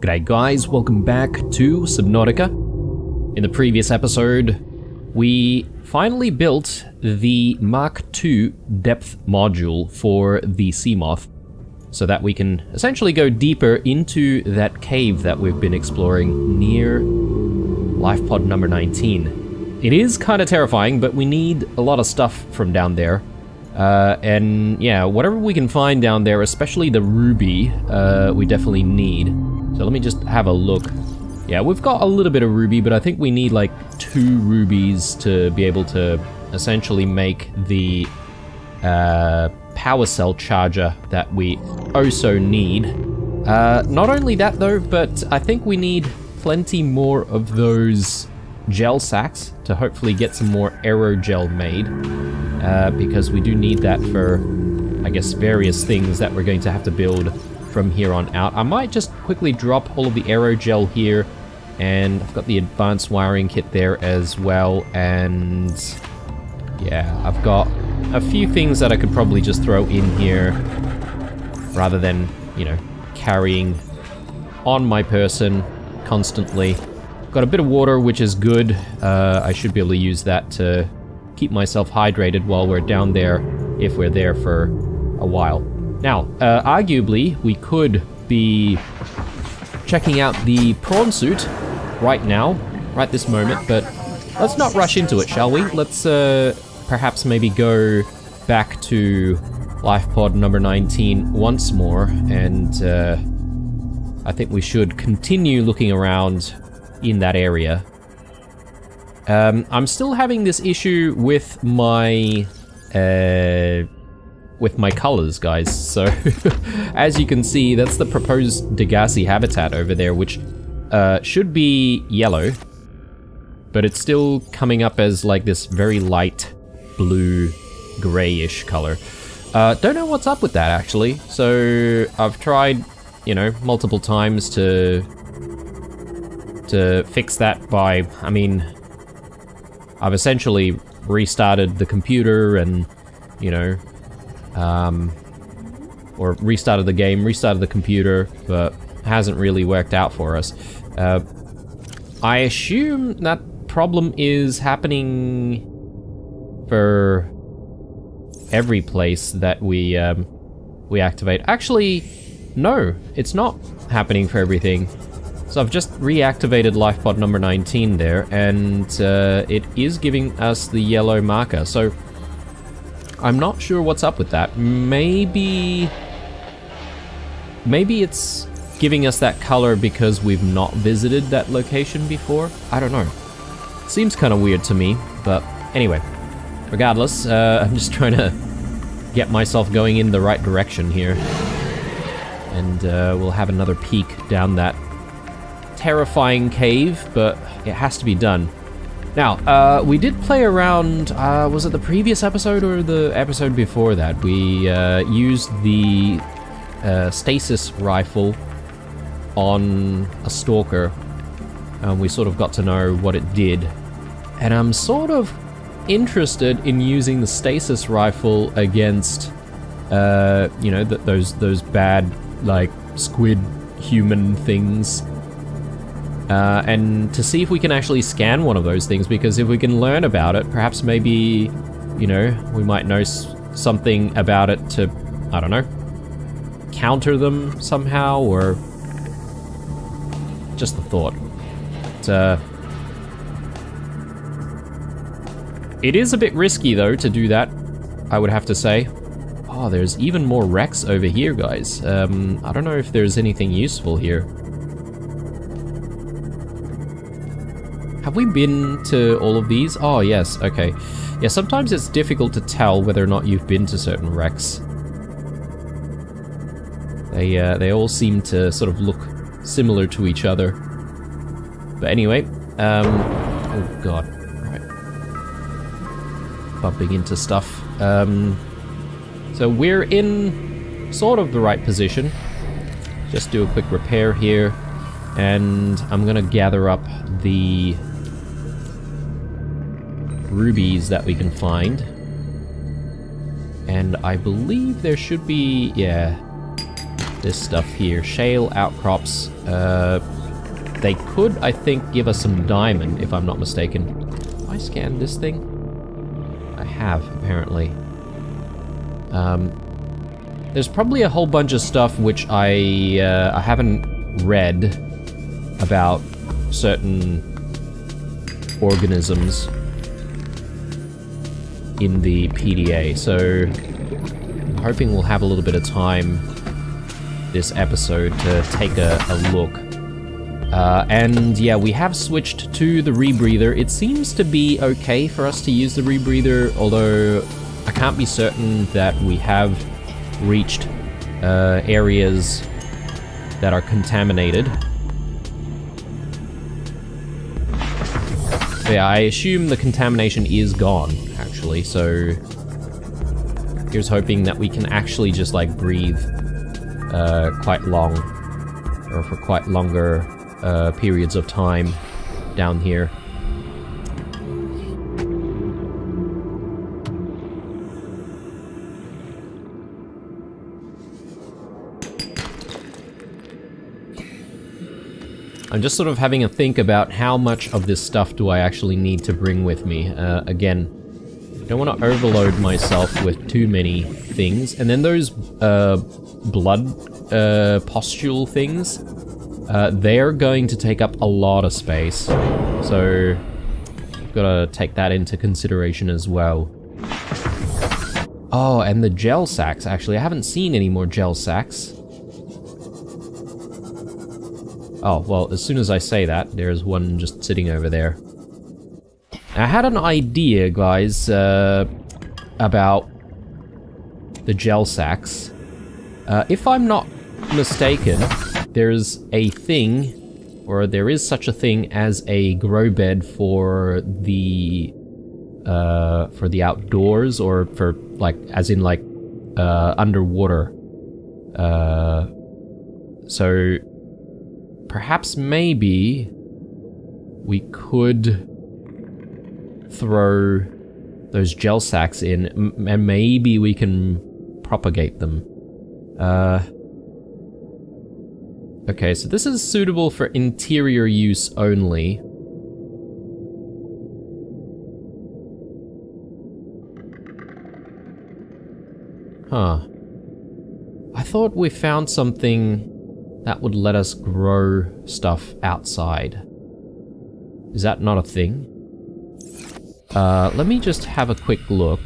G'day guys, welcome back to Subnautica. In the previous episode, we finally built the Mark II depth module for the Seamoth, so that we can essentially go deeper into that cave that we've been exploring near Lifepod number 19. It is kind of terrifying, but we need a lot of stuff from down there. And yeah, whatever we can find down there, especially the ruby, we definitely need. So let me just have a look. Yeah, we've got a little bit of ruby, but I think we need like 2 rubies to be able to essentially make the power cell charger that we also need. Not only that though, but I think we need plenty more of those gel sacks to hopefully get some more aerogel made. Because we do need that for, I guess, various things that we're going to have to build from here on out. I might just quickly drop all of the aerogel here, and I've got the advanced wiring kit there as well, and yeah, I've got a few things that I could probably just throw in here rather than, you know, carrying on my person constantly. Got a bit of water, which is good. I should be able to use that to keep myself hydrated while we're down there, if we're there for a while. Now, arguably, we could be checking out the prawn suit right now, right this moment, but let's not rush into it, shall we? Let's perhaps maybe go back to Lifepod number 19 once more, and I think we should continue looking around in that area. I'm still having this issue with my colors, guys, so as you can see, that's the proposed Degasi habitat over there, which should be yellow, but it's still coming up as like this very light blue grayish color. Don't know what's up with that, actually. So I've tried, you know, multiple times to fix that by, I mean, I've essentially restarted the computer and, you know, or restarted the game, restarted the computer, but hasn't really worked out for us. I assume that problem is happening for every place that we activate. Actually, no, it's not happening for everything. So I've just reactivated Lifepod number 19 there, and it is giving us the yellow marker. So I'm not sure what's up with that. Maybe it's giving us that color because we've not visited that location before? I don't know. Seems kind of weird to me, but anyway. Regardless, I'm just trying to get myself going in the right direction here. And we'll have another peek down that terrifying cave, but it has to be done. Now, we did play around, was it the previous episode or the episode before that? We used the stasis rifle on a stalker, and we sort of got to know what it did. And I'm sort of interested in using the stasis rifle against, you know, those bad, like, squid human things. And to see if we can actually scan one of those things, because if we can learn about it, perhaps maybe, you know, we might know something about it to, I don't know, counter them somehow, or just the thought. But, it is a bit risky, though, to do that, I would have to say. Oh, there's even more wrecks over here, guys. I don't know if there's anything useful here. Have we been to all of these? Oh, yes, okay. Yeah, sometimes it's difficult to tell whether or not you've been to certain wrecks. They all seem to sort of look similar to each other. But anyway, oh god, right. Bumping into stuff. So we're in sort of the right position. Just do a quick repair here. And I'm gonna gather up the rubies that we can find. And I believe there should be, yeah, this stuff here. Shale, outcrops. They could, I think, give us some diamond, if I'm not mistaken. Have I scanned this thing? I have, apparently. There's probably a whole bunch of stuff which I haven't read about certain organisms in the PDA, so I'm hoping we'll have a little bit of time this episode to take a look. And yeah, we have switched to the rebreather. It seems to be okay for us to use the rebreather, although I can't be certain that we have reached areas that are contaminated. So yeah, I assume the contamination is gone, actually, so here's hoping that we can actually just, like, breathe quite long, or for quite longer periods of time down here. I'm just sort of having a think about how much of this stuff do I actually need to bring with me. Again, I don't want to overload myself with too many things. And then those blood pustule things, they're going to take up a lot of space. So I've got to take that into consideration as well. Oh, and the gel sacks, actually. I haven't seen any more gel sacks. Oh, well, as soon as I say that, there's one just sitting over there. I had an idea, guys, about the gel sacks. If I'm not mistaken, there's a thing, or there is such a thing as a grow bed for the outdoors, or for, like, as in, like, underwater. So perhaps maybe we could throw those gel sacks in, and maybe we can propagate them. Okay, so this is suitable for interior use only. Huh. I thought we found something that would let us grow stuff outside. Is that not a thing? Let me just have a quick look.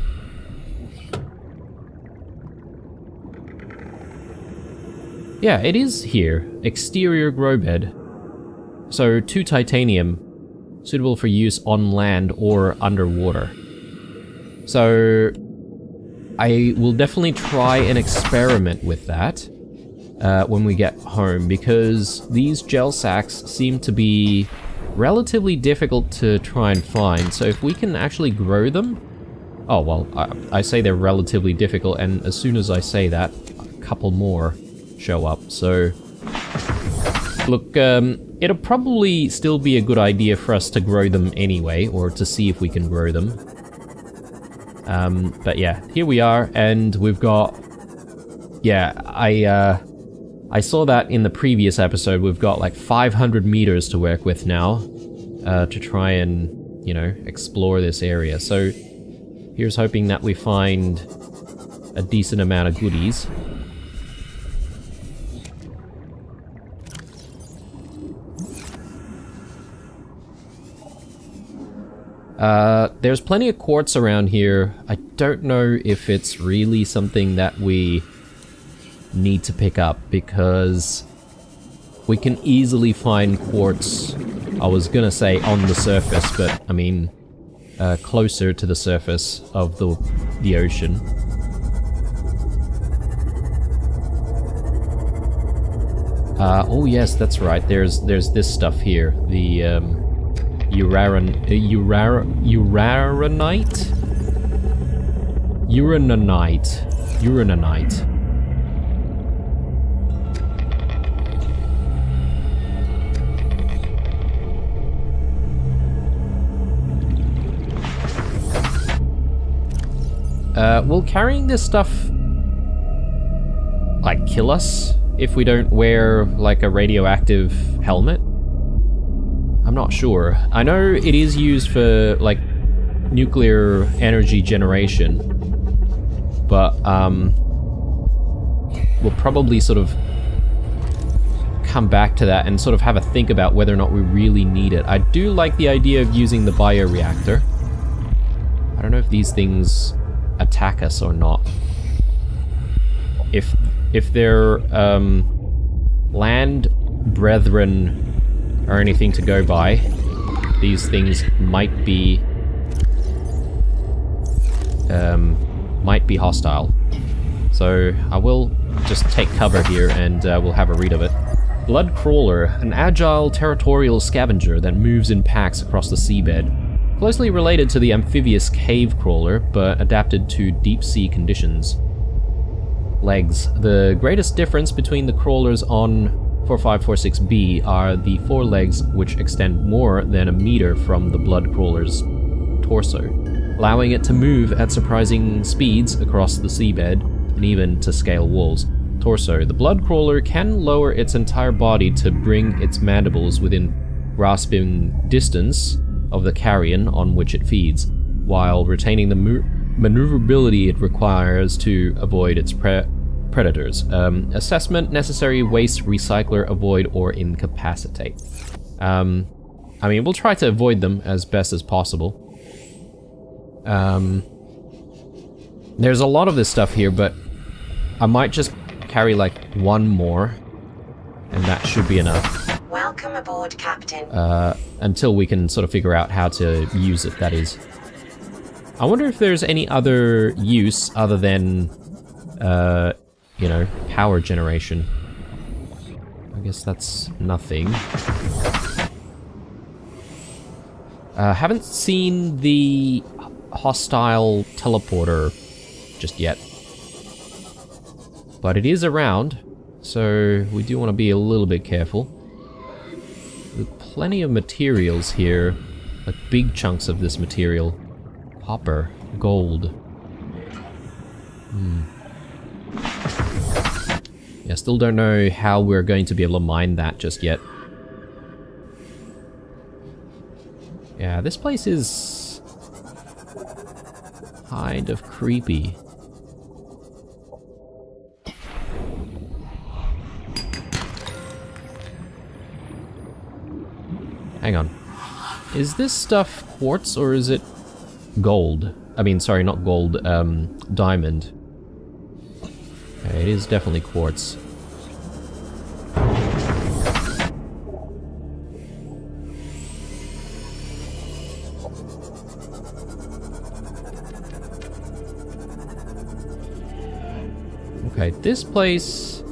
Yeah, it is here. Exterior grow bed. So, 2 titanium. Suitable for use on land or underwater. So I will definitely try and experiment with that when we get home, because these gel sacks seem to be relatively difficult to try and find. So if we can actually grow them... Oh, well, I say they're relatively difficult, and as soon as I say that, a couple more show up. So look, it'll probably still be a good idea for us to grow them anyway, or to see if we can grow them. But yeah, here we are, and we've got... Yeah, I saw that in the previous episode. We've got like 500 meters to work with now to try and, you know, explore this area. So here's hoping that we find a decent amount of goodies. There's plenty of quartz around here. I don't know if it's really something that we need to pick up, because we can easily find quartz, I was gonna say on the surface, but I mean closer to the surface of the ocean. Oh yes, that's right, there's this stuff here, the uraninite. Will carrying this stuff, like, kill us? if we don't wear like a radioactive helmet? I'm not sure. I know it is used for like nuclear energy generation, but we'll probably sort of come back to that and sort of have a think about whether or not we really need it. I do like the idea of using the bioreactor. I don't know if these things attack us or not. If their land brethren are anything to go by, these things might be hostile. So I will just take cover here and we'll have a read of it. Bloodcrawler, an agile territorial scavenger that moves in packs across the seabed. Closely related to the amphibious cave crawler, but adapted to deep-sea conditions. Legs. The greatest difference between the crawlers on 4546B are the forelegs, which extend more than a meter from the blood crawler's torso, allowing it to move at surprising speeds across the seabed and even to scale walls. Torso. The blood crawler can lower its entire body to bring its mandibles within grasping distance of the carrion on which it feeds, while retaining the maneuverability it requires to avoid its predators. Assessment: necessary waste, recycler, avoid, or incapacitate. I mean, we'll try to avoid them as best as possible. There's a lot of this stuff here, but I might just carry like one more, and that should be enough. Welcome aboard, Captain. Until we can sort of figure out how to use it, that is. I wonder if there's any other use other than, you know, power generation. I guess that's nothing. Haven't seen the hostile teleporter just yet. But it is around, so we do want to be a little bit careful. Plenty of materials here, like big chunks of this material. Copper, gold. Yeah, still don't know how we're going to be able to mine that just yet. Yeah, this place is kind of creepy. Hang on. Is this stuff quartz or is it gold? I mean, sorry, not gold, diamond. Okay, it is definitely quartz. Okay, this place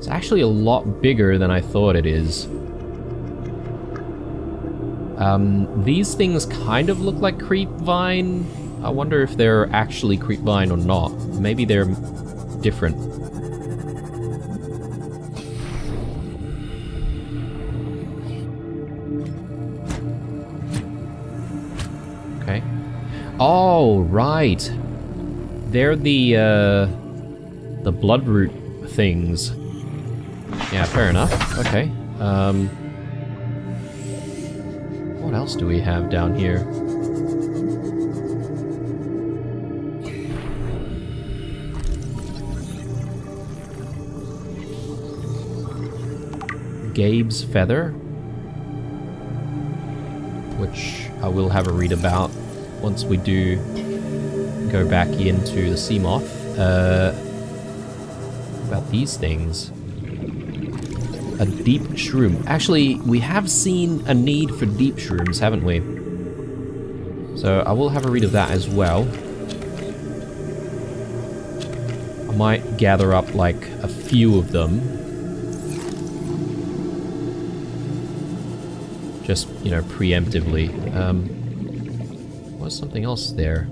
is actually a lot bigger than I thought it is. These things kind of look like Creepvine. I wonder if they're actually Creepvine or not. Maybe they're different. Okay. Oh, right. They're the bloodroot things. Yeah, fair enough. Okay. What else do we have down here? Gabe's feather, which I will have a read about once we do go back into the Seamoth. About these things. A deep shroom. Actually, we have seen a need for deep shrooms, haven't we? So I will have a read of that as well. I might gather up like a few of them. Just, you know, preemptively. Was something else there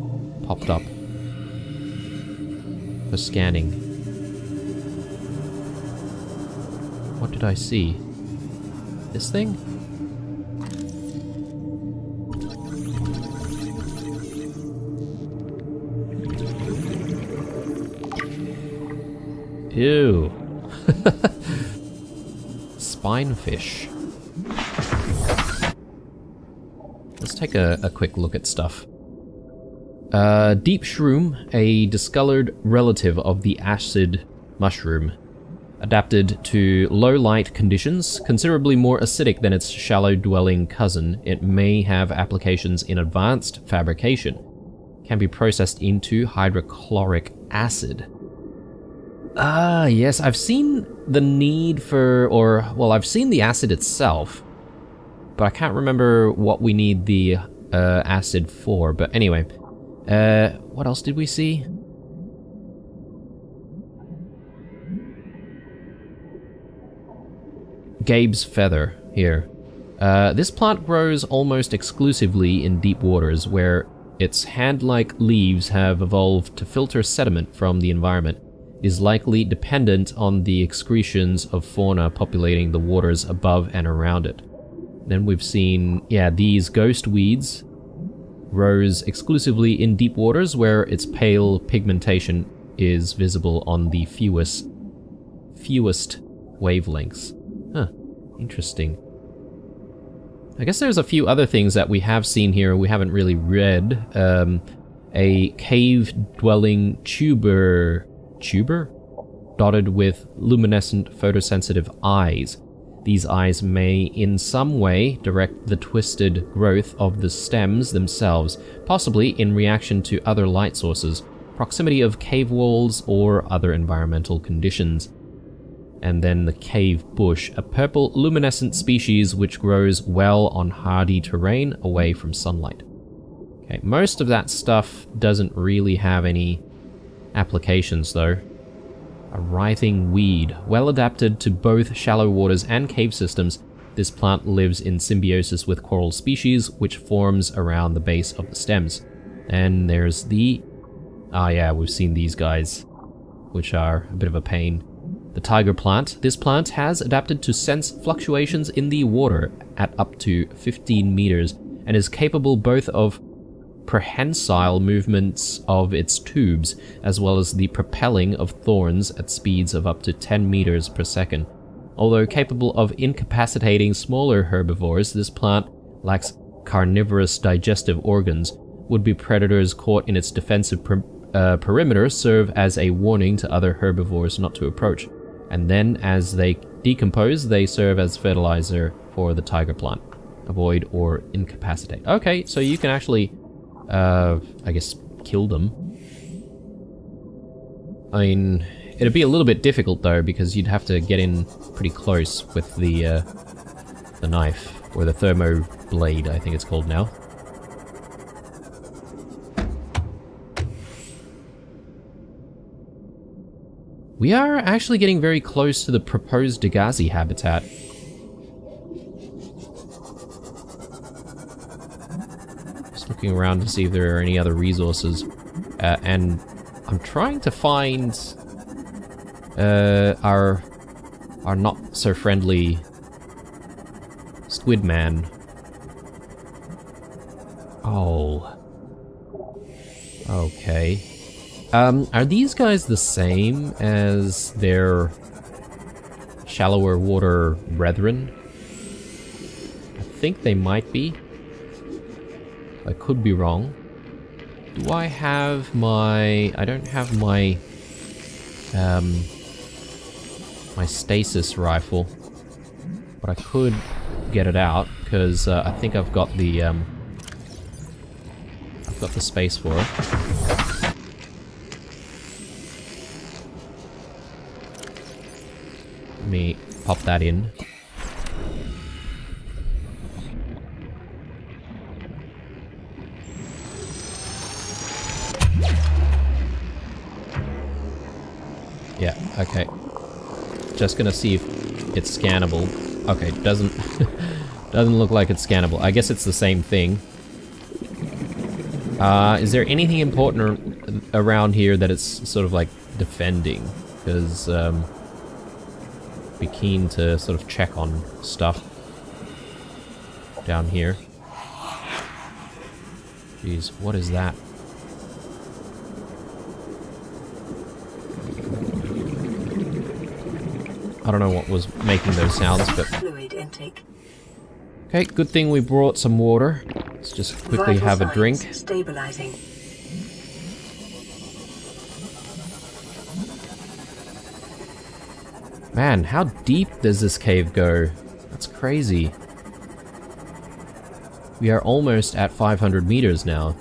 popped up for scanning? What did I see? This thing? Ew. fine fish. Let's take a quick look at stuff. Deep shroom, a discolored relative of the acid mushroom. Adapted to low light conditions, considerably more acidic than its shallow dwelling cousin, it may have applications in advanced fabrication. Can be processed into hydrochloric acid. Ah, yes, I've seen the need for, or, well, I've seen the acid itself, but I can't remember what we need the acid for, but anyway. What else did we see? Gabe's feather here. This plant grows almost exclusively in deep waters where its hand-like leaves have evolved to filter sediment from the environment. It is likely dependent on the excretions of fauna populating the waters above and around it. Then we've seen, yeah, these ghost weeds grows exclusively in deep waters where its pale pigmentation is visible on the fewest wavelengths. Huh, interesting. I guess there's a few other things that we have seen here we haven't really read. A cave-dwelling tuber? Dotted with luminescent photosensitive eyes. These eyes may in some way direct the twisted growth of the stems themselves, possibly in reaction to other light sources, proximity of cave walls, or other environmental conditions. And then the cave bush, a purple luminescent species which grows well on hardy terrain away from sunlight. Okay, most of that stuff doesn't really have any applications though. A writhing weed. Well adapted to both shallow waters and cave systems, this plant lives in symbiosis with coral species which forms around the base of the stems. And there's the... ah yeah, we've seen these guys, which are a bit of a pain. The tiger plant. This plant has adapted to sense fluctuations in the water at up to 15 meters and is capable both of prehensile movements of its tubes as well as the propelling of thorns at speeds of up to 10 meters per second. Although capable of incapacitating smaller herbivores, this plant lacks carnivorous digestive organs. Would-be predators caught in its defensive perimeter serve as a warning to other herbivores not to approach. And then, as they decompose, they serve as fertilizer for the tiger plant. Avoid or incapacitate. Okay, so you can actually, I guess, kill them. I mean, it'd be a little bit difficult though, because you'd have to get in pretty close with the knife, or the thermo blade, I think it's called now. We are actually getting very close to the proposed Degasi habitat. Just looking around to see if there are any other resources. And I'm trying to find our not so friendly squid man. Oh. Okay. Are these guys the same as their shallower water brethren? I think they might be. I could be wrong. Do I have my... I don't have my... my stasis rifle. But I could get it out, because I think I've got the... I've got the space for it. Let me pop that in. Yeah, okay. Just gonna see if it's scannable. Okay, doesn't look like it's scannable. I guess it's the same thing. Is there anything important around here that it's sort of like defending? Because, be keen to sort of check on stuff down here. Jeez, what is that? I don't know what was making those sounds, but... Fluid intake. Okay, good thing we brought some water. Let's just quickly have a drink. Stabilizing. Man, how deep does this cave go? That's crazy. We are almost at 500 meters now.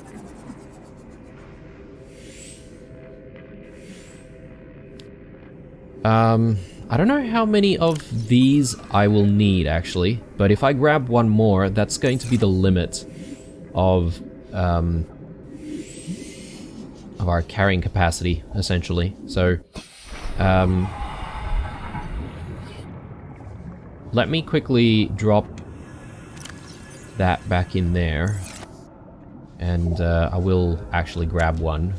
I don't know how many of these I will need, actually, but if I grab one more, that's going to be the limit of our carrying capacity, essentially. So, let me quickly drop that back in there, and I will actually grab one.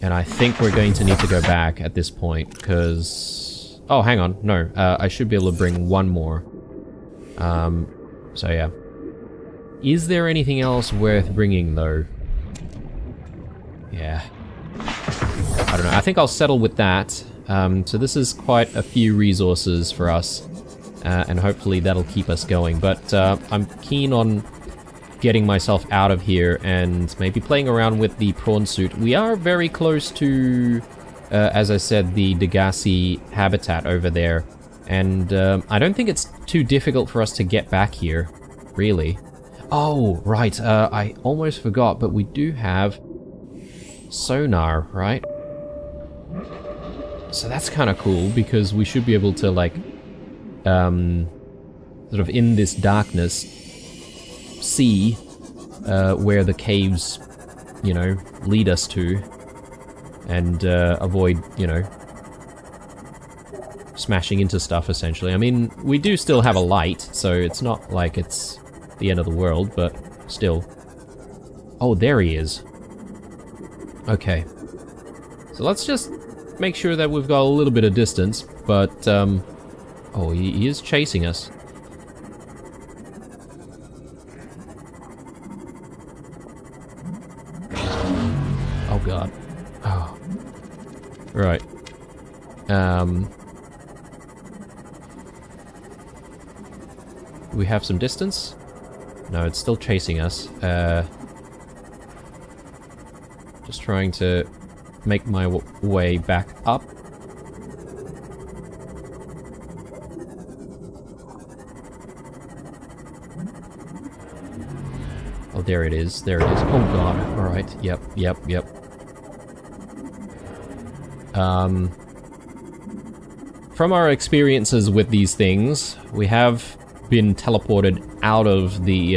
And I think we're going to need to go back at this point, because... Oh, hang on. No, I should be able to bring one more. So, yeah. Is there anything else worth bringing, though? Yeah. I don't know. I think I'll settle with that. So this is quite a few resources for us, and hopefully that'll keep us going. But I'm keen on... getting myself out of here and maybe playing around with the prawn suit. We are very close to, as I said, the Degasi habitat over there. And I don't think it's too difficult for us to get back here, really. Oh, right, I almost forgot, but we do have sonar, right? So that's kind of cool because we should be able to, like, sort of in this darkness, see where the caves, you know, lead us to, and avoid, you know, smashing into stuff, essentially. I mean, we do still have a light, so it's not like it's the end of the world, but still. Oh, there he is. Okay. So let's just make sure that we've got a little bit of distance, but, oh, he is chasing us. God. Oh. Right. We have some distance? No, it's still chasing us. Just trying to make my way back up. Oh, there it is. There it is. Oh, God. Alright. Yep, yep, yep. From our experiences with these things, we have been teleported out of the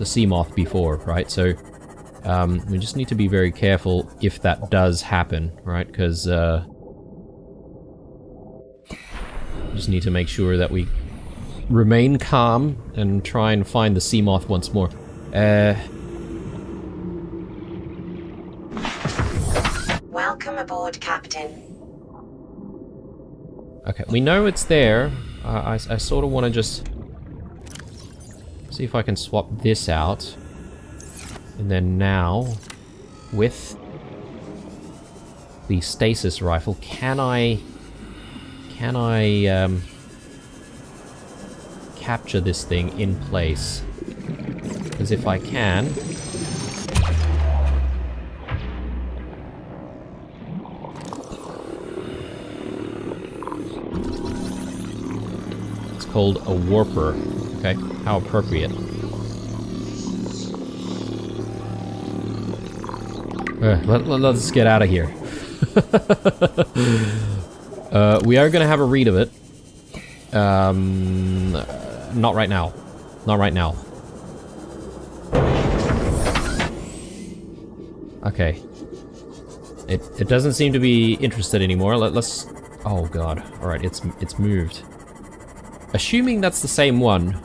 Seamoth before, right? So, we just need to be very careful if that does happen, right? Because, we just need to make sure that we remain calm and try and find the Seamoth once more. Welcome aboard, Captain. Okay, we know it's there. I sort of want to just... see if I can swap this out. And then now, with the stasis rifle, can I capture this thing in place? Because if I can... called a warper. Okay, how appropriate. Let's get out of here. We are gonna have a read of it. Not right now. Not right now. Okay. It doesn't seem to be interested anymore. Let's... Oh God. Alright, it's moved. Assuming that's the same one,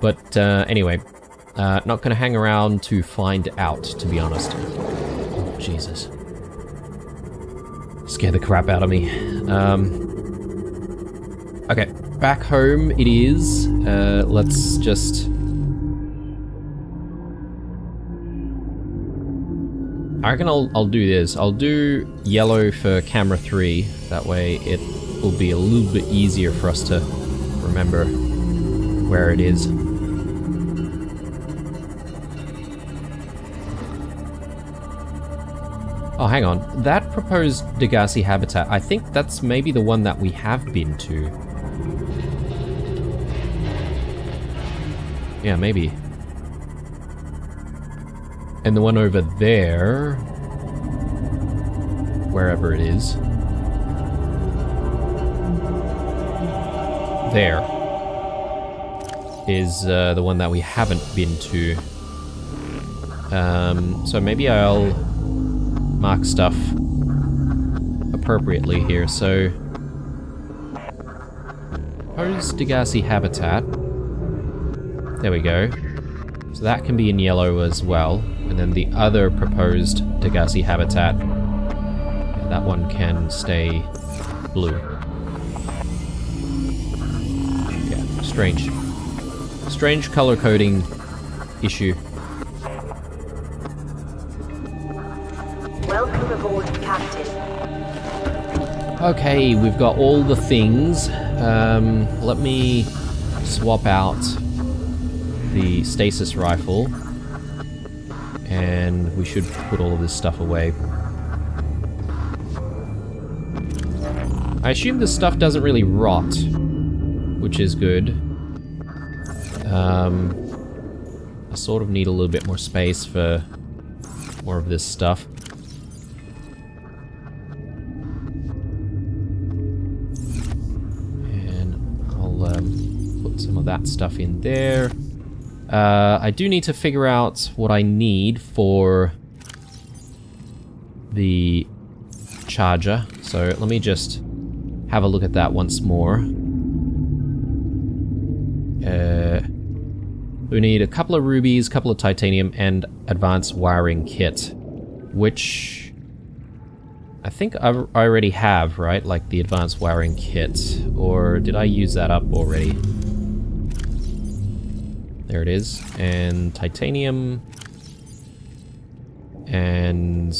but anyway, not gonna hang around to find out, to be honest. Oh, Jesus. Scared the crap out of me. Okay, back home it is. Let's just... I reckon I'll do this. I'll do yellow for camera 3, that way it will be a little bit easier for us to remember where it is. Oh, hang on. That proposed Degasi habitat, I think that's maybe the one that we have been to. Yeah, maybe. And the one over there, wherever it is. There is the one that we haven't been to. So maybe I'll mark stuff appropriately here. So, proposed Degasi habitat. There we go. So that can be in yellow as well. And then the other proposed Degasi habitat, yeah, that one can stay blue. Strange. Strange color coding issue. Welcome aboard, Captain. Okay, we've got all the things. Let me swap out the stasis rifle. And we should put all of this stuff away. I assume this stuff doesn't really rot, which is good. I sort of need a little bit more space for more of this stuff. And I'll put some of that stuff in there. I do need to figure out what I need for the charger. So let me just have a look at that once more. We need a couple of rubies, a couple of titanium, and advanced wiring kit, which I think I already have, right? Like the advanced wiring kit, or did I use that up already? There it is, and titanium, and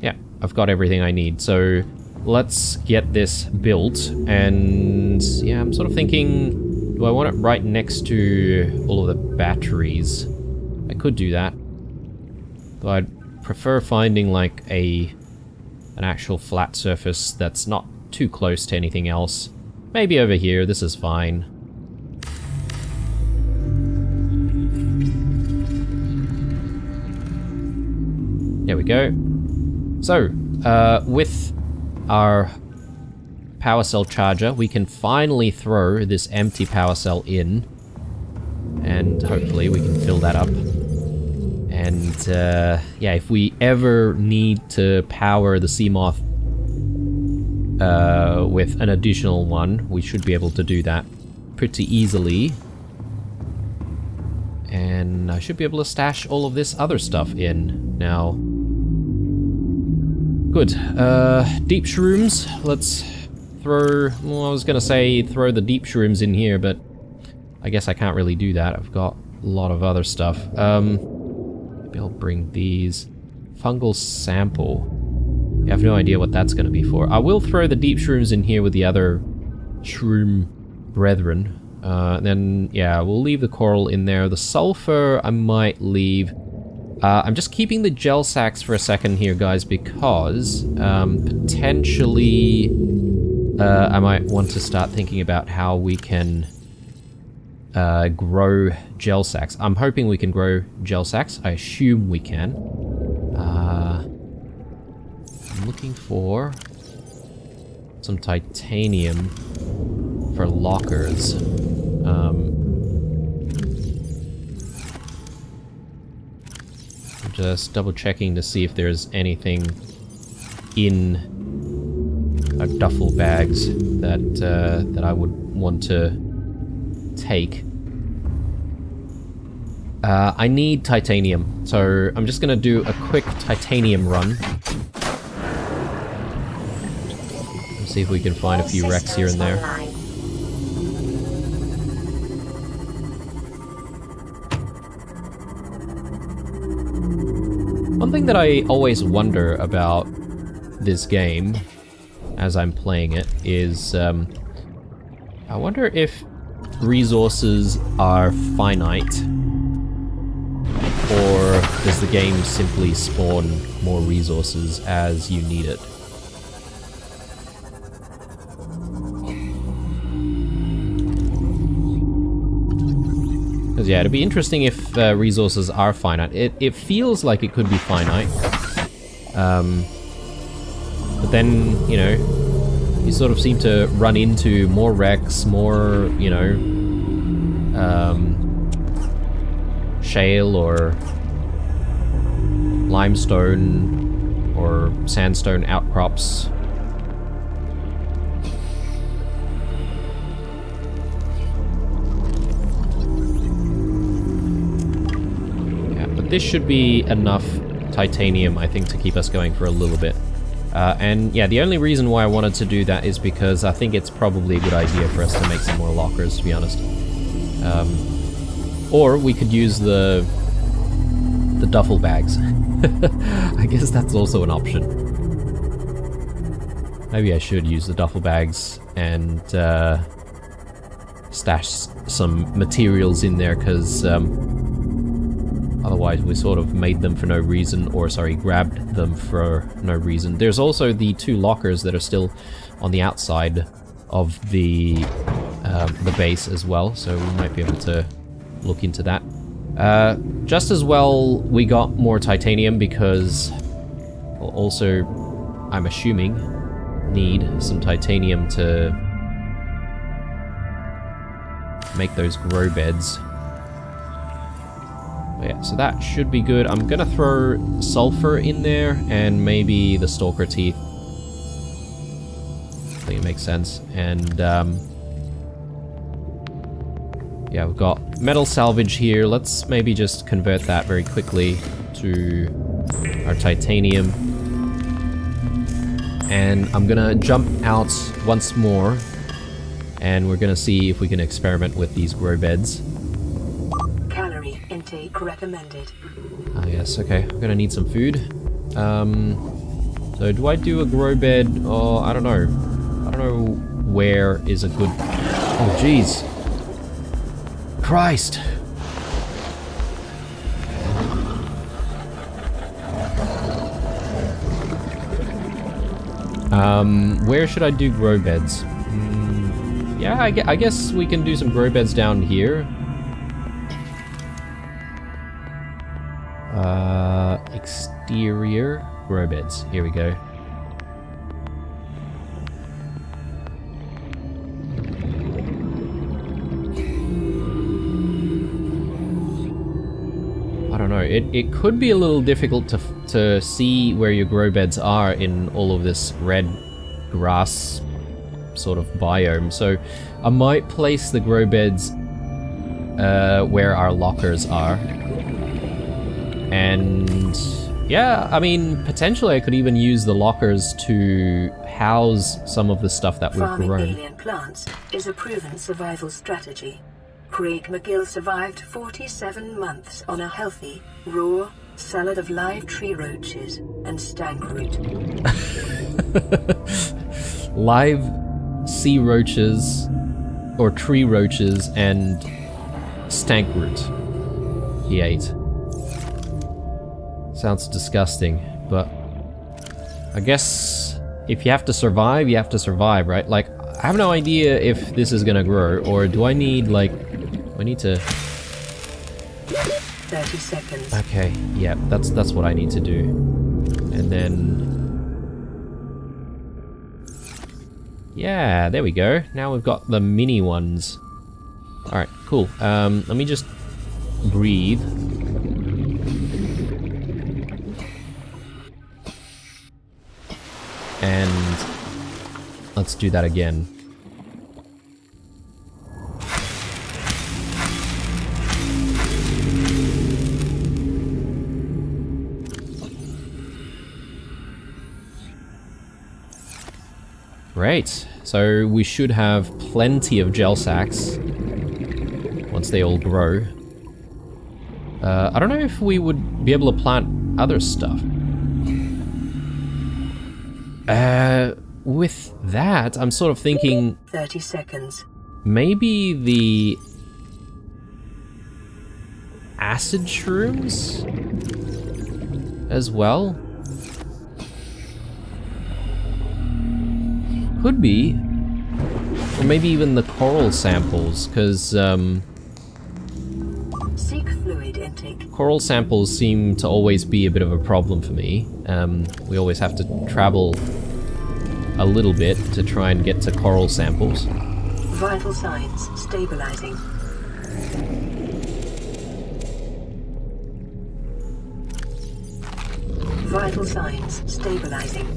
yeah, I've got everything I need. So let's get this built, and yeah, I'm sort of thinking, do I want it right next to all of the batteries? I could do that, though I'd prefer finding like an actual flat surface that's not too close to anything else. Maybe over here, this is fine. There we go. So, with our power cell charger, we can finally throw this empty power cell in, and hopefully we can fill that up. And yeah, if we ever need to power the Seamoth with an additional one, we should be able to do that pretty easily. And I should be able to stash all of this other stuff in now. Good. Deep shrooms. Let's throw... Well, I was gonna say throw the deep shrooms in here, but I guess I can't really do that. I've got a lot of other stuff. Maybe I'll bring these. Fungal sample. I have no idea what that's gonna be for. I will throw the deep shrooms in here with the other shroom brethren. Then, yeah, we'll leave the coral in there. The sulfur I might leave. I'm just keeping the gel sacks for a second here, guys, because potentially I might want to start thinking about how we can grow gel sacks. I'm hoping we can grow gel sacks. I assume we can. I'm looking for some titanium for lockers. Just double checking to see if there's anything in our duffel bags that that I would want to take. I need titanium, so I'm just gonna do a quick titanium run. Let's see if we can find a few wrecks here and there. One thing that I always wonder about this game as I'm playing it is, I wonder if resources are finite, or does the game simply spawn more resources as you need it? Because yeah, it'd be interesting if resources are finite. It feels like it could be finite. But then, you know, you sort of seem to run into more wrecks, more, you know, shale or limestone or sandstone outcrops. Yeah, but this should be enough titanium, I think, to keep us going for a little bit. And yeah, the only reason why I wanted to do that is because I think it's probably a good idea for us to make some more lockers, to be honest. Or we could use the duffel bags. I guess that's also an option. Maybe I should use the duffel bags and stash some materials in there, because otherwise we sort of made them for no reason, or sorry, grabbed them for no reason. There's also the two lockers that are still on the outside of the base as well, so we might be able to look into that. Just as well we got more titanium, because we'll also, I'm assuming, need some titanium to make those grow beds. But yeah, so that should be good. I'm gonna throw sulfur in there and maybe the stalker teeth. I think it makes sense. And yeah, we've got metal salvage here. Let's maybe just convert that very quickly to our titanium. And I'm gonna jump out once more, and we're gonna see if we can experiment with these grow beds. Calorie intake recommended. Ah yes, okay. I'm gonna need some food. So do I do a grow bed? Oh, I don't know. I don't know where is a good... Oh, jeez. Christ! Where should I do grow beds? Yeah, I guess we can do some grow beds down here. Exterior grow beds. Here we go. It could be a little difficult to see where your grow beds are in all of this red grass sort of biome, so I might place the grow beds where our lockers are. And yeah, I mean, potentially I could even use the lockers to house some of the stuff that we've grown. Farming alien plants is a proven survival strategy. Craig McGill survived 47 months on a healthy, raw salad of live tree roaches and stank root. Live sea roaches, or tree roaches, and stank root he ate. Sounds disgusting, but I guess if you have to survive, you have to survive, right? Like, I have no idea if this is gonna grow, or do I need, like... I need to... 30 seconds. Okay, yeah, that's what I need to do. And then... Yeah, there we go. Now we've got the mini ones. Alright, cool. Let me just breathe. And... let's do that again. Great, so we should have plenty of gel sacks once they all grow. I don't know if we would be able to plant other stuff. with that, I'm sort of thinking 30 seconds. Maybe the acid shrooms as well? Could be. Or maybe even the coral samples, because seek fluid intake. Coral samples seem to always be a bit of a problem for me. We always have to travel a little bit to try and get to coral samples. Vital signs stabilizing. Vital signs stabilizing.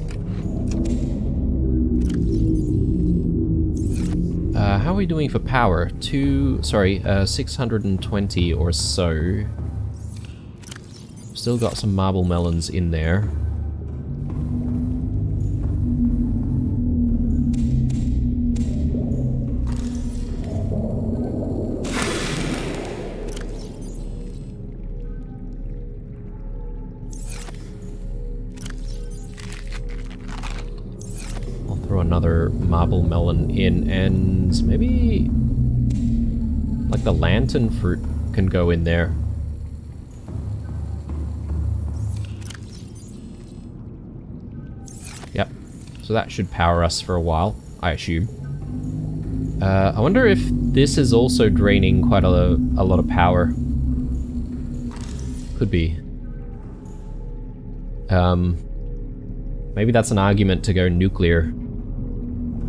How are we doing for power? 620 or so. Still got some marble melons in there. Another marble melon in, and maybe like the lantern fruit can go in there. Yep, so that should power us for a while, I assume. I wonder if this is also draining quite a lot of power. Could be. Maybe that's an argument to go nuclear.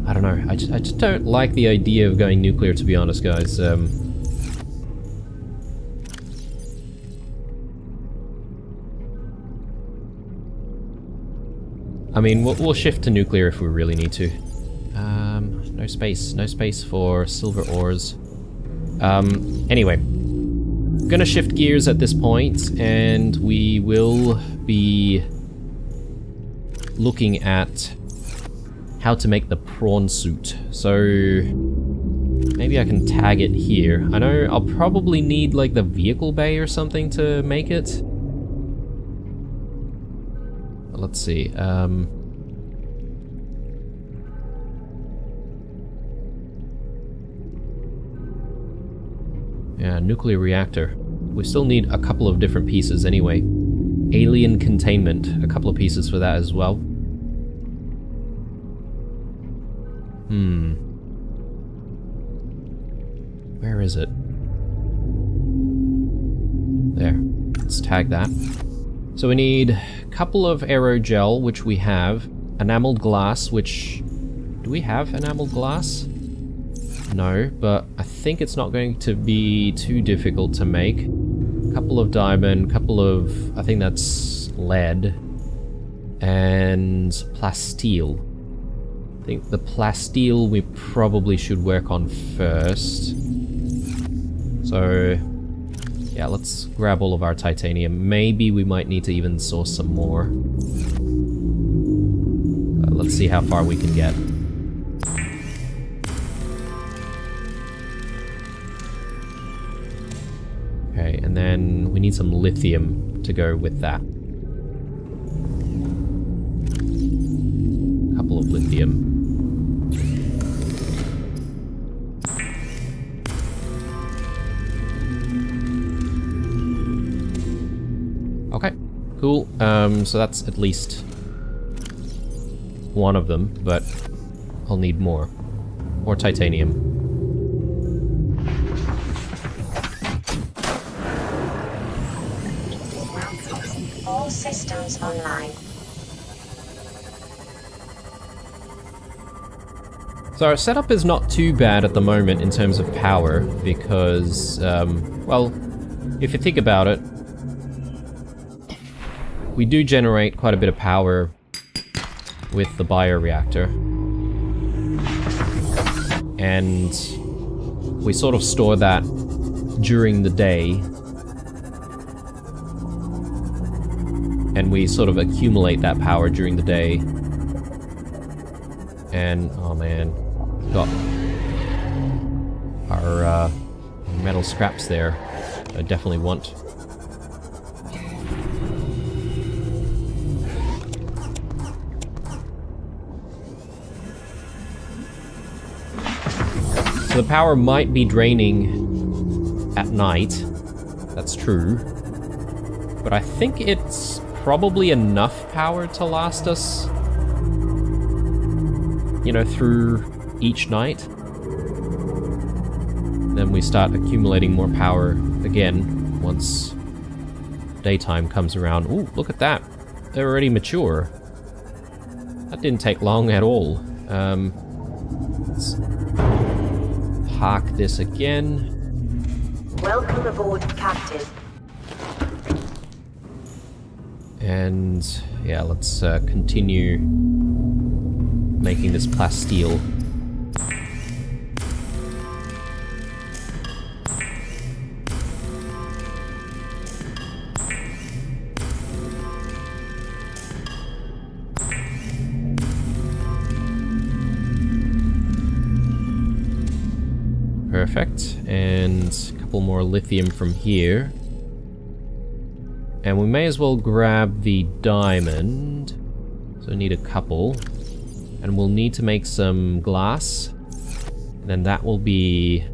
I don't know, I just don't like the idea of going nuclear, to be honest, guys. I mean, we'll shift to nuclear if we really need to. No space, no space for silver ores. Anyway, gonna shift gears at this point, and we will be looking at how to make the prawn suit. So maybe I can tag it here. I know I'll probably need like the vehicle bay or something to make it. But let's see. Yeah, nuclear reactor. We still need a couple of different pieces anyway. Alien containment, a couple of pieces for that as well. Where is it? There. Let's tag that. So we need a couple of aerogel, which we have. Enameled glass, which... do we have enameled glass? No, but I think it's not going to be too difficult to make. A couple of diamond, couple of... I think that's lead. And plasteel. I think the plasteel we probably should work on first. So yeah, let's grab all of our titanium. Maybe we might need to even source some more. Let's see how far we can get. Okay, and then we need some lithium to go with that. A couple of lithium. Cool, so that's at least one of them, but I'll need more. More titanium. Welcome. All systems online. So our setup is not too bad at the moment in terms of power, because, well, if you think about it, we do generate quite a bit of power with the bioreactor. And we sort of store that during the day. And we sort of accumulate that power during the day. And, oh man, got our metal scraps there. I definitely want. So the power might be draining at night. That's true. But I think it's probably enough power to last us, you know, through each night. Then we start accumulating more power again once daytime comes around. Ooh, look at that. They're already mature. That didn't take long at all. Let's park this again. Welcome aboard, Captain. And yeah, let's continue making this plasteel. Perfect, and a couple more lithium from here. And we may as well grab the diamond. So we need a couple. And we'll need to make some glass. And then that will be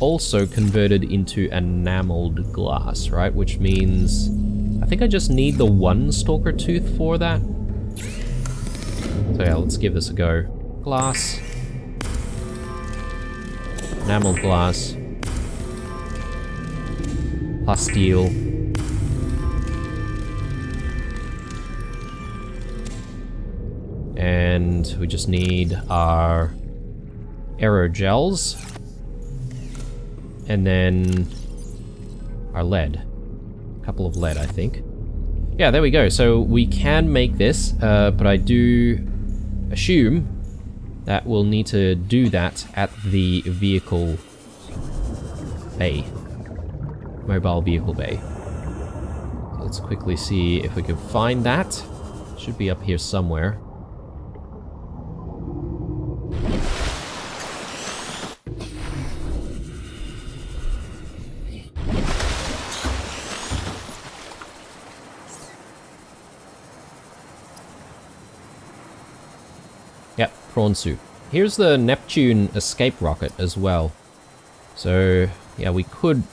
also converted into enameled glass, right? Which means I think I just need the one stalker tooth for that. So yeah, let's give this a go. Glass. Enameled glass. Plasteel. And we just need our aerogels. And then our lead. A couple of lead, I think. Yeah, there we go. So we can make this, but I do assume that we'll need to do that at the vehicle bay. Mobile vehicle bay. Let's quickly see if we can find that. Should be up here somewhere. Prawn Suit. Here's the Neptune escape rocket as well. So yeah, we could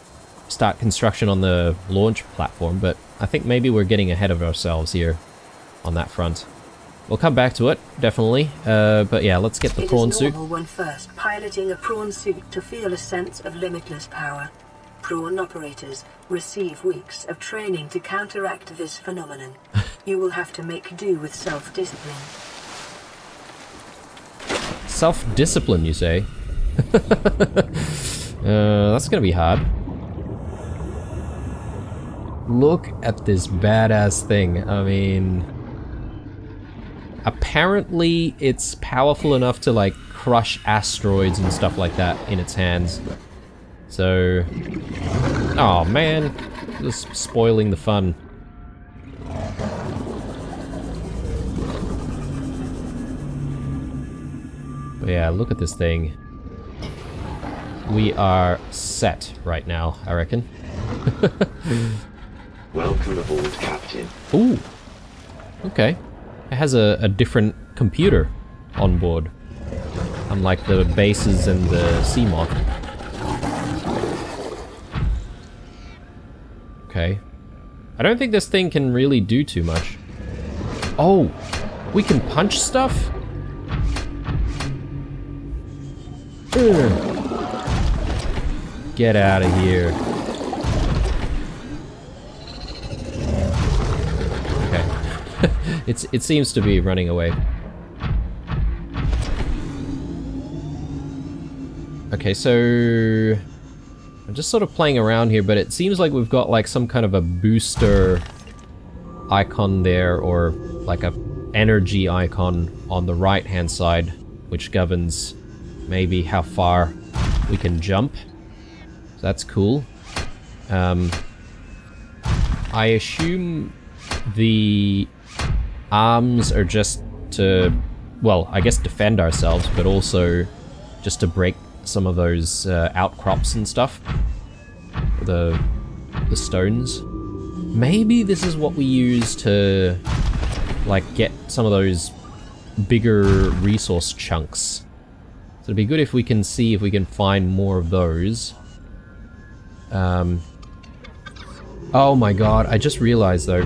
start construction on the launch platform, but I think maybe we're getting ahead of ourselves here on that front. We'll come back to it, definitely. But yeah, let's get the Prawn Suit. One first, piloting a Prawn Suit to feel a sense of limitless power. Prawn operators receive weeks of training to counteract this phenomenon. You will have to make do with self-discipline. Self-discipline, you say? That's gonna be hard. Look at this badass thing. I mean, apparently it's powerful enough to like crush asteroids and stuff like that in its hands. So, oh man, just spoiling the fun. Yeah, look at this thing. We are set right now, I reckon. Welcome aboard, Captain. Ooh. Okay. It has a different computer on board. Unlike the bases and the Seamoth. Okay. I don't think this thing can really do too much. Oh! We can punch stuff? Get out of here. Okay. It seems to be running away. Okay, so I'm just sort of playing around here, but it seems like we've got like some kind of a booster icon there, or like a energy icon on the right-hand side, which governs maybe how far we can jump. So that's cool. I assume the arms are just to, well, I guess defend ourselves, but also just to break some of those outcrops and stuff. The stones. Maybe this is what we use to like get some of those bigger resource chunks. So it'd be good if we can see if we can find more of those. Oh my god, I just realized though,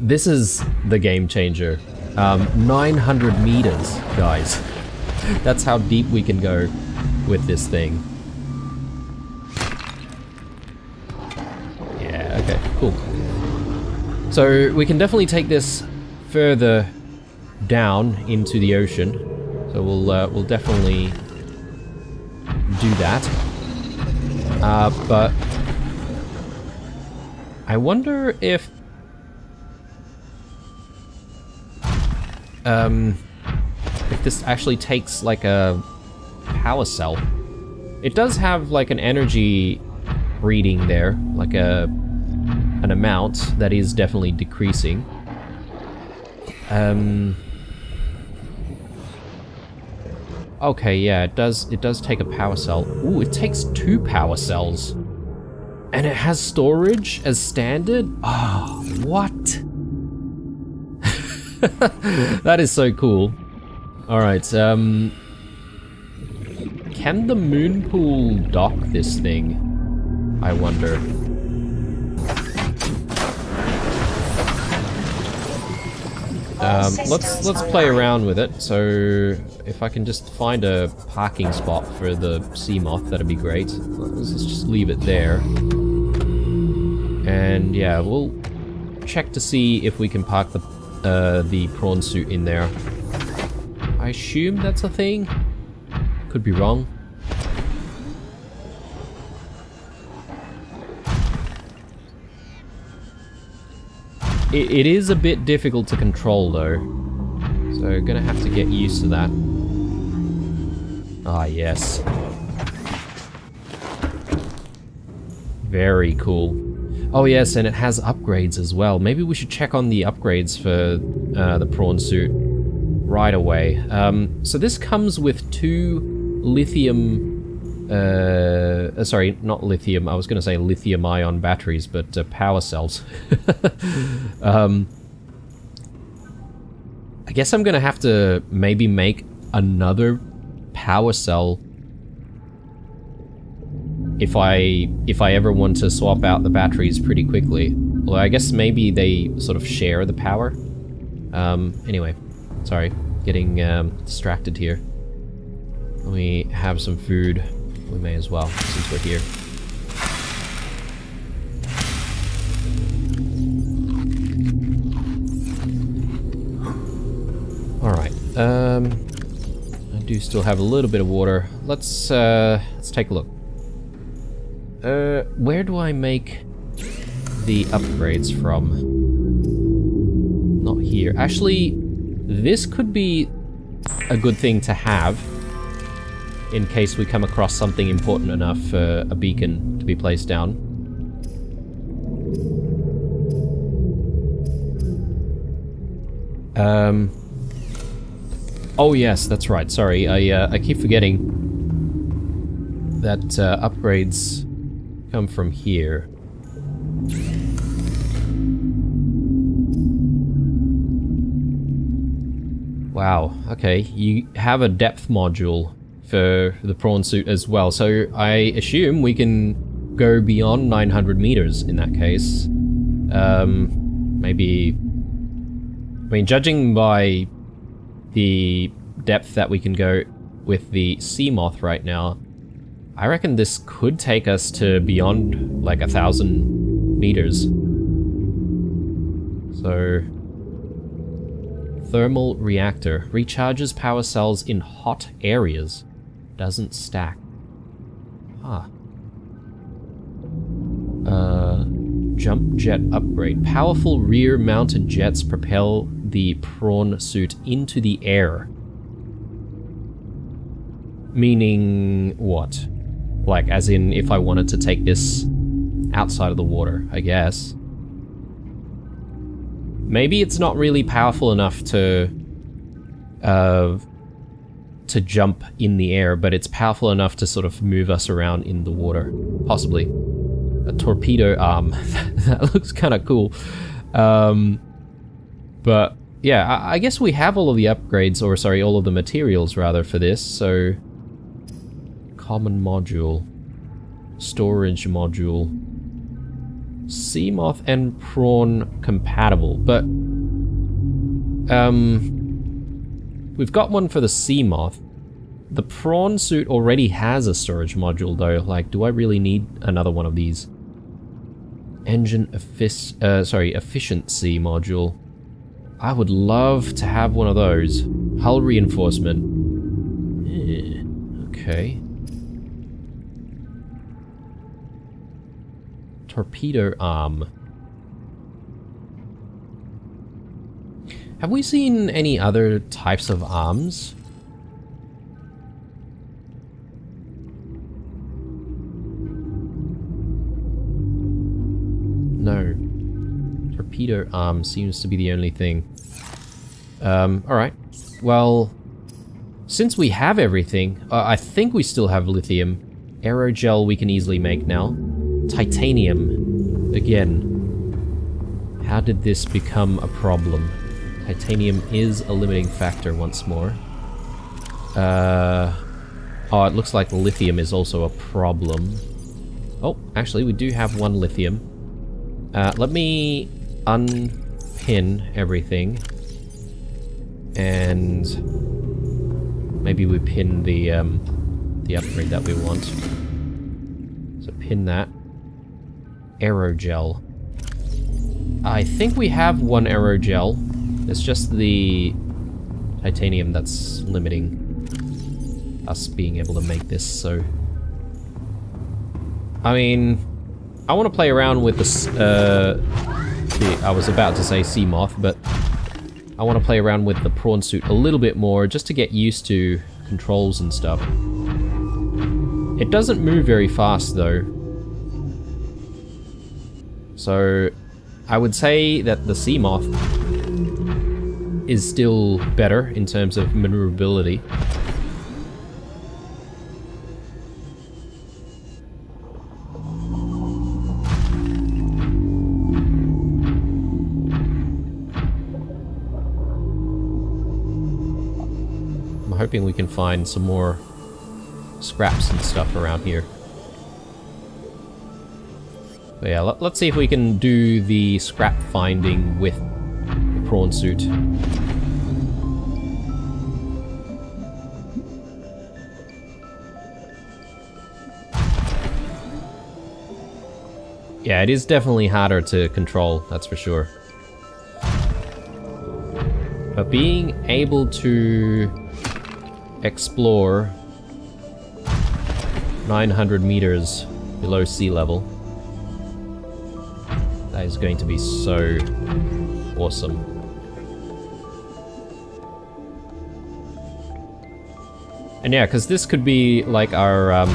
this is the game changer. 900 meters, guys. That's how deep we can go with this thing. Yeah, okay, cool. So we can definitely take this further down into the ocean. So we'll definitely do that. But I wonder if this actually takes like a power cell. It does have like an energy reading there, like an amount that is definitely decreasing. Okay, yeah, it does take a power cell. Ooh, it takes 2 power cells. And it has storage as standard? Oh, what? That is so cool. Alright, can the moon pool dock this thing? I wonder. Let's play around with it. So if I can just find a parking spot for the Seamoth, that'd be great. Let's just leave it there. And yeah, we'll check to see if we can park the prawn suit in there. I assume that's a thing. Could be wrong. It is a bit difficult to control though, so gonna have to get used to that. Ah, yes. Very cool. Oh yes, and it has upgrades as well. Maybe we should check on the upgrades for the prawn suit right away. So this comes with 2 lithium... sorry, not lithium. I was going to say lithium-ion batteries, but power cells. I guess I'm going to have to maybe make another power cell if I ever want to swap out the batteries pretty quickly. Well, I guess maybe they sort of share the power. Anyway, sorry, getting distracted here. We have some food. We may as well, since we're here. Alright, I do still have a little bit of water. Let's take a look. Where do I make the upgrades from? Not here. Actually, this could be a good thing to have in case we come across something important enough for a beacon to be placed down. Oh yes, that's right. Sorry, I keep forgetting that upgrades come from here. Wow, okay, you have a depth module for the prawn suit as well, so I assume we can go beyond 900 meters in that case. Maybe... I mean, judging by the depth that we can go with the Seamoth right now, I reckon this could take us to beyond, like, 1,000 meters. So... thermal reactor. Recharges power cells in hot areas. Doesn't stack. Huh. Jump jet upgrade. Powerful rear-mounted jets propel the prawn suit into the air. Meaning what? Like, as in, if I wanted to take this outside of the water, I guess. Maybe it's not really powerful enough to jump in the air, but it's powerful enough to sort of move us around in the water. Possibly. A torpedo arm. That looks kind of cool. But yeah, I guess we have all of the upgrades, or sorry, all of the materials rather for this, so... Common module. Storage module. Seamoth and prawn compatible, but... We've got one for the Seamoth. The prawn suit already has a storage module though, like, do I really need another one of these? Engine efficiency module. I would love to have one of those. Hull reinforcement. Okay. Torpedo arm. Have we seen any other types of arms? No. Torpedo arm seems to be the only thing. Alright. Well, since we have everything, I think we still have lithium. Aerogel we can easily make now. Titanium. Again. How did this become a problem? Titanium is a limiting factor once more. Oh, it looks like lithium is also a problem. Oh, actually, we do have one lithium. Let me unpin everything. And maybe we pin the upgrade that we want. So pin that. Aerogel. I think we have one aerogel. It's just the titanium that's limiting us being able to make this, so... I mean, I want to play around with this, I was about to say Seamoth, but I want to play around with the prawn suit a little bit more, just to get used to controls and stuff. It doesn't move very fast, though. So, I would say that the Seamoth is still better in terms of maneuverability. I'm hoping we can find some more scraps and stuff around here. But yeah, let's see if we can do the scrap finding with the prawn suit. Yeah, it is definitely harder to control, that's for sure. But being able to explore 900 meters below sea level, that is going to be so awesome. And yeah, because this could be like our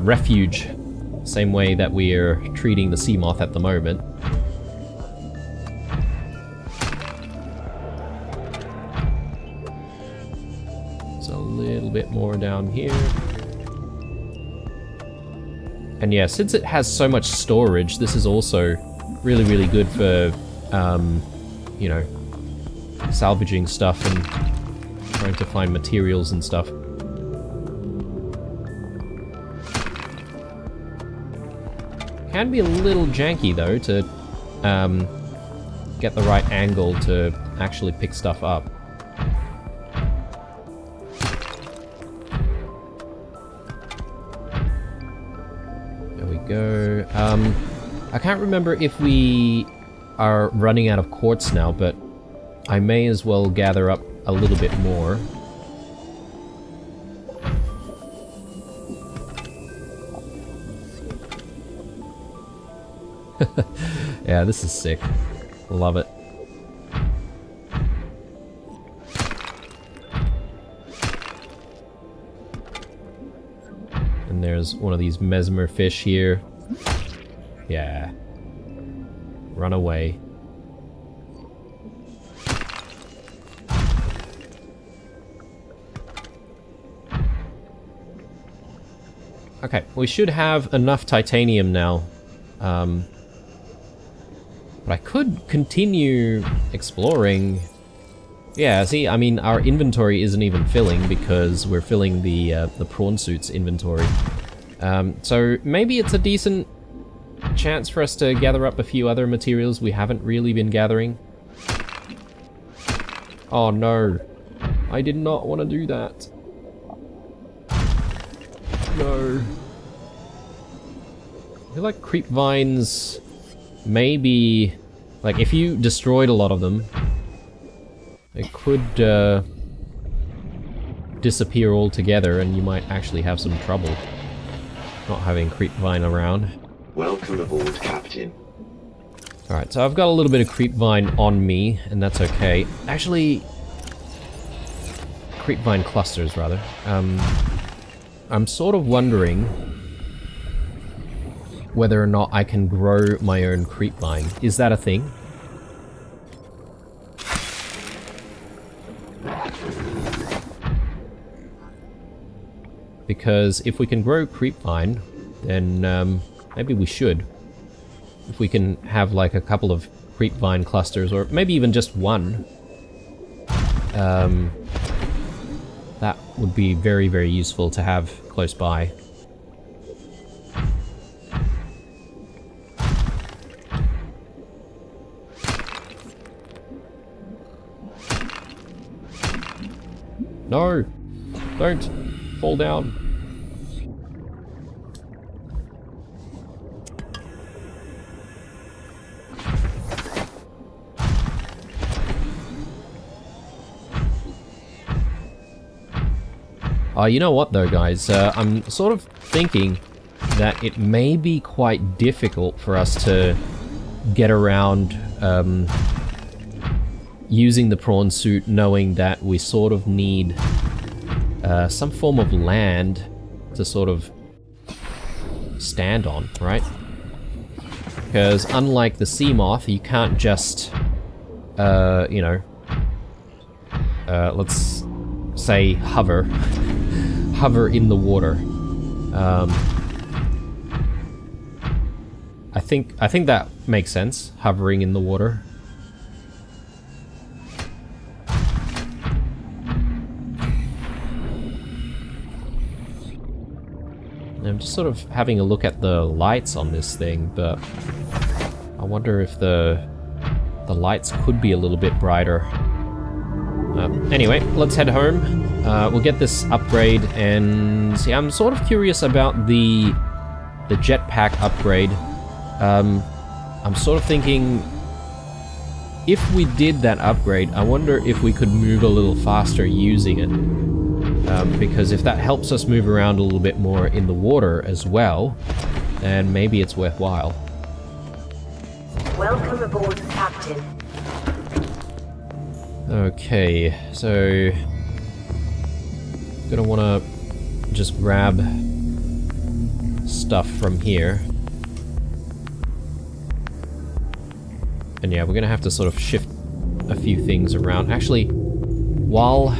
refuge, same way that we're treating the Seamoth at the moment. It's a little bit more down here. And yeah, since it has so much storage, this is also really, really good for, you know, salvaging stuff and trying to find materials and stuff. Can be a little janky though to get the right angle to actually pick stuff up. There we go. I can't remember if we are running out of quartz now, but I may as well gather up a little bit more. Yeah, this is sick. Love it. And there's one of these mesmer fish here. Yeah. Run away. Okay, we should have enough titanium now. But I could continue exploring. Yeah, see, I mean, our inventory isn't even filling because we're filling the prawn suit's inventory. So maybe it's a decent chance for us to gather up a few other materials we haven't really been gathering. Oh no, I did not want to do that. No. I feel like Creepvines, maybe, like if you destroyed a lot of them, it could disappear altogether and you might actually have some trouble not having Creepvine around. Welcome aboard, Captain. Alright, so I've got a little bit of Creepvine on me, and that's okay. Actually, Creepvine clusters, rather. I'm sort of wondering whether or not I can grow my own Creepvine. Is that a thing? Because if we can grow Creepvine, then maybe we should. If we can have like a couple of Creepvine clusters, or maybe even just one, that would be very, very useful to have close by. No! Don't! Fall down. You know what though, guys? I'm sort of thinking that it may be quite difficult for us to get around using the prawn suit, knowing that we sort of need some form of land to sort of stand on, right? Because unlike the Seamoth, you can't just, you know, let's say hover in the water. I think that makes sense, hovering in the water. I'm just sort of having a look at the lights on this thing, but I wonder if the lights could be a little bit brighter. Anyway, let's head home. We'll get this upgrade and see. I'm sort of curious about the jetpack upgrade. I'm sort of thinking if we did that upgrade, I wonder if we could move a little faster using it. Because if that helps us move around a little bit more in the water as well, then maybe it's worthwhile. Welcome aboard, Captain. Okay, so gonna wanna just grab stuff from here. And yeah, we're gonna have to sort of shift a few things around. Actually, while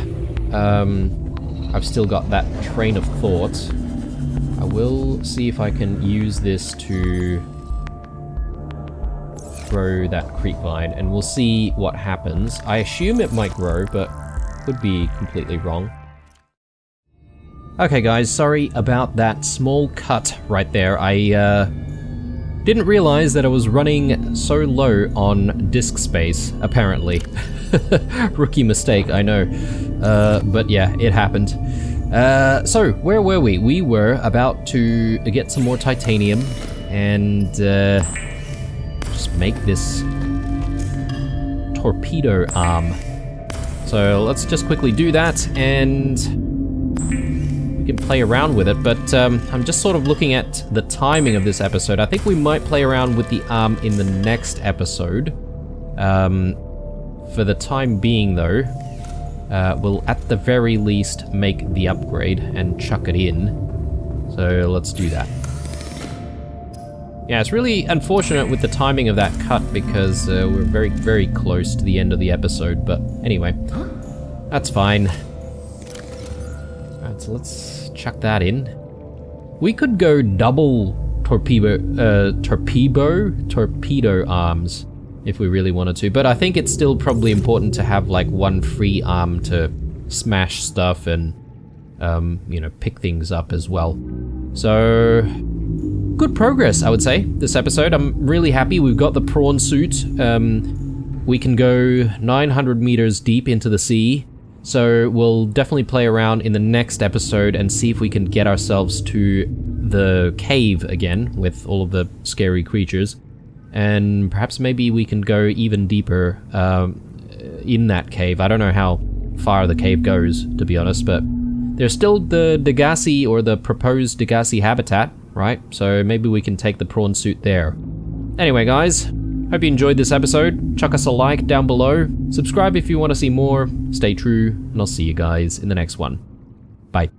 I've still got that train of thought, I will see if I can use this to grow that Creepvine, and we'll see what happens. I assume it might grow, but could be completely wrong. Okay guys, sorry about that small cut right there. I didn't realize that I was running so low on disk space, apparently. Rookie mistake, I know. But yeah, it happened. So, where were we? We were about to get some more titanium and just make this torpedo arm. So let's just quickly do that and we can play around with it, but I'm just sort of looking at the timing of this episode. I think we might play around with the arm in the next episode. For the time being though, we'll at the very least make the upgrade and chuck it in. So let's do that. Yeah, it's really unfortunate with the timing of that cut because we're very, very close to the end of the episode, but anyway, that's fine. Alright, so let's chuck that in. We could go double torpedo arms. if we really wanted to. But I think it's still probably important to have like one free arm to smash stuff and, you know, pick things up as well. So, good progress, I would say, this episode. I'm really happy we've got the prawn suit. We can go 900 meters deep into the sea. So we'll definitely play around in the next episode and see if we can get ourselves to the cave again with all of the scary creatures. And perhaps maybe we can go even deeper in that cave. I don't know how far the cave goes, to be honest, but there's still the Degasi, or the proposed Degasi habitat, right? So maybe we can take the prawn suit there. Anyway, guys, hope you enjoyed this episode. Chuck us a like down below. Subscribe if you want to see more. Stay true, and I'll see you guys in the next one. Bye.